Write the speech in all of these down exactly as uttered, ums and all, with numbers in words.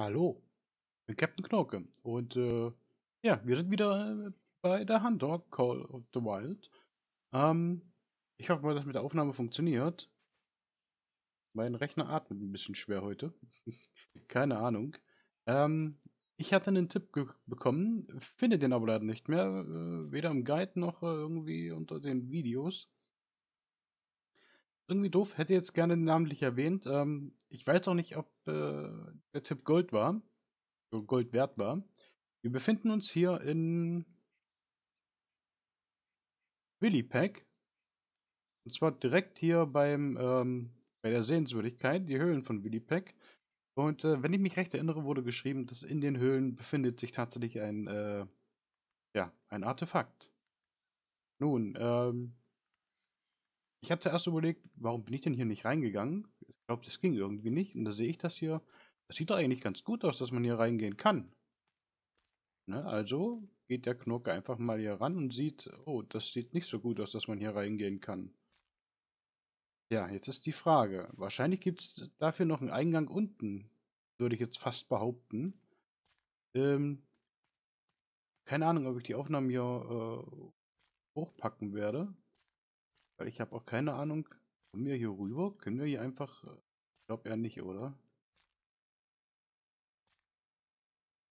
Hallo, ich bin Captain Knorke und äh, ja, wir sind wieder bei der theHunter Call of the Wild. Ähm, ich hoffe mal, dass mit der Aufnahme funktioniert. Mein Rechner atmet ein bisschen schwer heute. Keine Ahnung. Ähm, ich hatte einen Tipp bekommen, finde den aber leider nicht mehr, äh, weder im Guide noch äh, irgendwie unter den Videos. Irgendwie doof, hätte jetzt gerne namentlich erwähnt. Ähm, ich weiß auch nicht, ob äh, der Tipp Gold war, oder Gold wert war. Wir befinden uns hier in Winnipeg. Und zwar direkt hier beim, ähm, bei der Sehenswürdigkeit, die Höhlen von Winnipeg. Und äh, wenn ich mich recht erinnere, wurde geschrieben, dass in den Höhlen befindet sich tatsächlich ein, äh, ja, ein Artefakt. Nun, ähm, ich habe zuerst überlegt, warum bin ich denn hier nicht reingegangen? Ich glaube, das ging irgendwie nicht. Und da sehe ich das hier. Das sieht doch eigentlich ganz gut aus, dass man hier reingehen kann. Ne? Also geht der Knorke einfach mal hier ran und sieht, oh, das sieht nicht so gut aus, dass man hier reingehen kann. Ja, jetzt ist die Frage. Wahrscheinlich gibt es dafür noch einen Eingang unten, würde ich jetzt fast behaupten. Ähm, keine Ahnung, ob ich die Aufnahmen hier äh, hochpacken werde. Weil ich habe auch keine Ahnung. Kommen wir hier rüber? Können wir hier einfach... Ich glaube eher nicht, oder?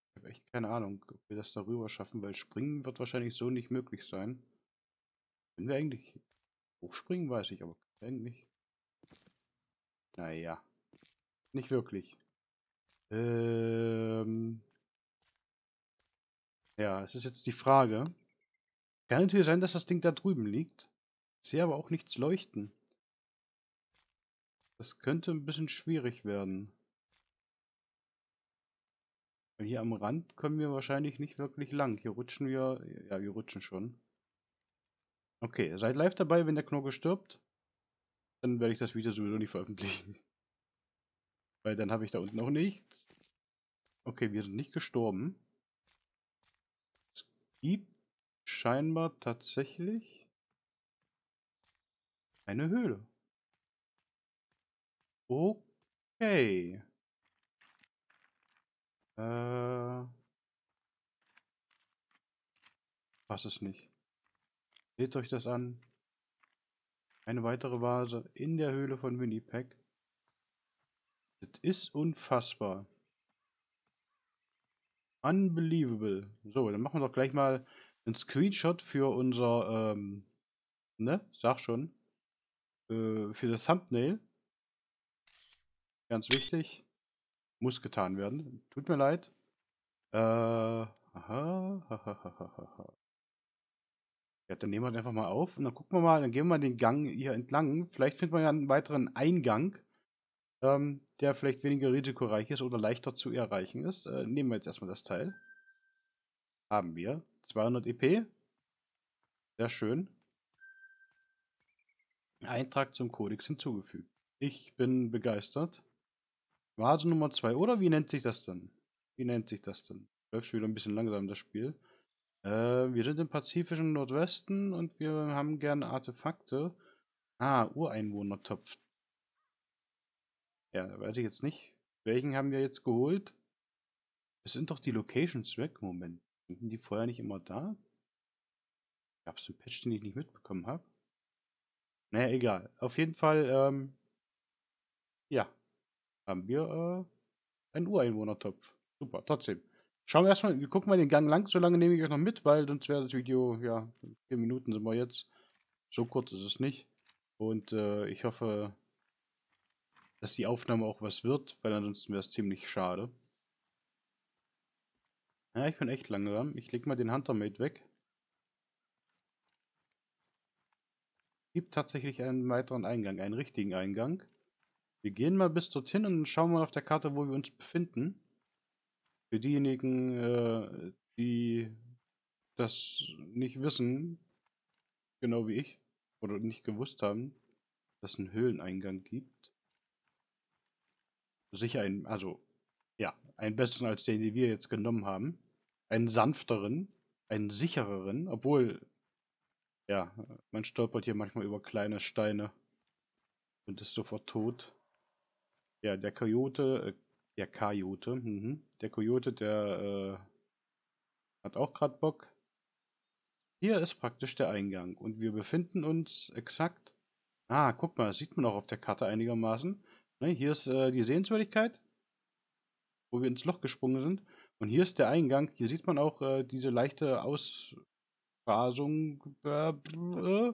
Ich habe echt keine Ahnung, ob wir das da rüber schaffen, weil springen wird wahrscheinlich so nicht möglich sein. Können wir eigentlich hochspringen? Weiß ich, aber eigentlich... Naja. Nicht wirklich. Ähm... Ja, es ist jetzt die Frage. Kann natürlich sein, dass das Ding da drüben liegt. Ich sehe aber auch nichts leuchten. Das könnte ein bisschen schwierig werden. Weil hier am Rand kommen wir wahrscheinlich nicht wirklich lang. Hier rutschen wir... Ja, wir rutschen schon. Okay, seid live dabei, wenn der Knorke stirbt. Dann werde ich das Video sowieso nicht veröffentlichen. Weil dann habe ich da unten noch nichts. Okay, wir sind nicht gestorben. Es gibt scheinbar tatsächlich... eine Höhle. Okay. Äh. Was ist nicht? Seht euch das an. Eine weitere Vase in der Höhle von Winnipeg. Das ist unfassbar. Unbelievable. So, dann machen wir doch gleich mal einen Screenshot für unser, ähm, ne? Sag schon. Für das Thumbnail. Ganz wichtig. Muss getan werden. Tut mir leid. Äh, aha, hahaha. Ja, dann nehmen wir das einfach mal auf und dann gucken wir mal, dann gehen wir mal den Gang hier entlang. Vielleicht findet man ja einen weiteren Eingang, ähm, der vielleicht weniger risikoreich ist oder leichter zu erreichen ist. Äh, nehmen wir jetzt erstmal das Teil. Haben wir. zweihundert E P. Sehr schön. Eintrag zum Kodex hinzugefügt. Ich bin begeistert. Vase Nummer zwei, oder wie nennt sich das denn? Wie nennt sich das denn? Läuft schon wieder ein bisschen langsam, das Spiel. Äh, wir sind im pazifischen Nordwesten und wir haben gerne Artefakte. Ah, Ureinwohnertopf. Ja, weiß ich jetzt nicht. Welchen haben wir jetzt geholt? Es sind doch die Locations weg. Moment, sind die vorher nicht immer da? Gab es einen Patch, den ich nicht mitbekommen habe? Naja, egal. Auf jeden Fall, ähm, ja, haben wir äh, einen Ureinwohnertopf. Super, trotzdem. Schauen wir erstmal, wir gucken mal den Gang lang. So lange nehme ich euch noch mit, weil sonst wäre das Video, ja, vier Minuten sind wir jetzt. So kurz ist es nicht. Und äh, ich hoffe, dass die Aufnahme auch was wird, weil ansonsten wäre es ziemlich schade. Ja, ich bin echt langsam. Ich leg mal den Huntermate weg. Gibt tatsächlich einen weiteren Eingang, einen richtigen Eingang. Wir gehen mal bis dorthin und schauen mal auf der Karte, wo wir uns befinden. Für diejenigen, äh, die das nicht wissen, genau wie ich, oder nicht gewusst haben, dass es einen Höhleneingang gibt. Sicher einen, also, ja, einen besseren als den, den wir jetzt genommen haben. Einen sanfteren, einen sichereren, obwohl... Ja, man stolpert hier manchmal über kleine Steine und ist sofort tot. Ja, der Coyote, äh, Der Coyote. Mhm. Der Coyote, der äh, hat auch gerade Bock. Hier ist praktisch der Eingang. Und wir befinden uns exakt... Ah, guck mal, sieht man auch auf der Karte einigermaßen. Ne, hier ist äh, die Sehenswürdigkeit, wo wir ins Loch gesprungen sind. Und hier ist der Eingang. Hier sieht man auch äh, diese leichte Ausfasung. Äh, äh,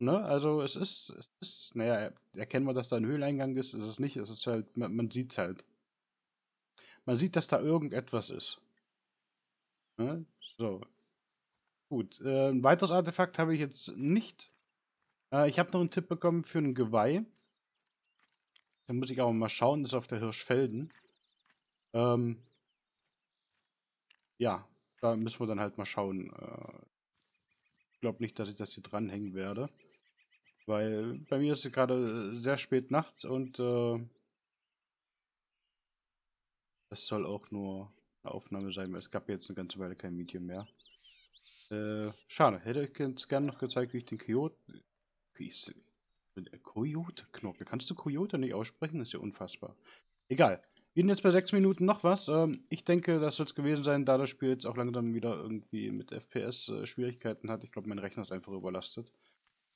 ne? Also es ist, es ist... Naja, erkennen wir, dass da ein Höhleingang ist. Ist es nicht. Es ist halt... Man, man sieht es halt. Man sieht, dass da irgendetwas ist. Ne? So. Gut. Äh, ein weiteres Artefakt habe ich jetzt nicht. Äh, ich habe noch einen Tipp bekommen für ein Geweih. Da muss ich auch mal schauen. Das ist auf der Hirschfelden. Ähm, ja, da müssen wir dann halt mal schauen. Äh, ich glaube nicht, dass ich das hier dranhängen werde. Weil bei mir ist es gerade sehr spät nachts und... Äh, das soll auch nur eine Aufnahme sein, weil es gab jetzt eine ganze Weile kein Medium mehr. Äh, schade. Hätte ich jetzt gerne noch gezeigt, wie ich den Coyote... Coyote? Knorke. Kannst du Coyote nicht aussprechen? Das ist ja unfassbar. Egal. Wir sind jetzt bei sechs Minuten noch was. Ähm, ich denke, das soll es gewesen sein, da das Spiel jetzt auch langsam wieder irgendwie mit F P S äh, Schwierigkeiten hat. Ich glaube, mein Rechner ist einfach überlastet.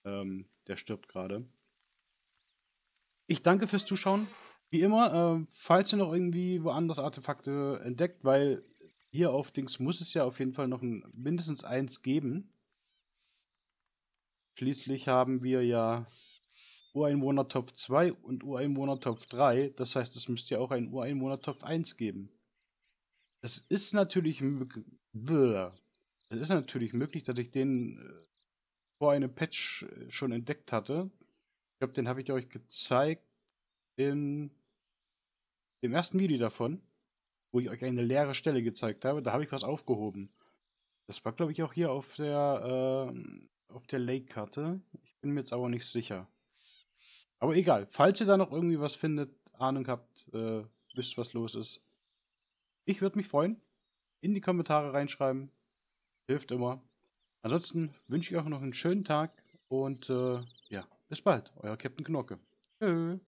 Ähm, der stirbt gerade. Ich danke fürs Zuschauen. Wie immer, äh, falls ihr noch irgendwie woanders Artefakte entdeckt, weil hier auf Dings muss es ja auf jeden Fall noch ein, mindestens eins geben. Schließlich haben wir ja Ureinwohnertopf zwei und Ureinwohnertopf drei. Das heißt, es müsste ja auch einen Ureinwohnertopf eins geben. Es ist natürlich es ist natürlich möglich, dass ich den äh, vor einem Patch schon entdeckt hatte. Ich glaube, den habe ich euch gezeigt in dem ersten Video davon, wo ich euch eine leere Stelle gezeigt habe. Da habe ich was aufgehoben. Das war, glaube ich, auch hier auf der äh, auf der Lake-Karte. Ich bin mir jetzt aber nicht sicher. Aber egal, falls ihr da noch irgendwie was findet, Ahnung habt, äh, wisst, was los ist. Ich würde mich freuen. In die Kommentare reinschreiben. Hilft immer. Ansonsten wünsche ich euch noch einen schönen Tag und äh, ja, bis bald. Euer Captain Knorke. Tschö.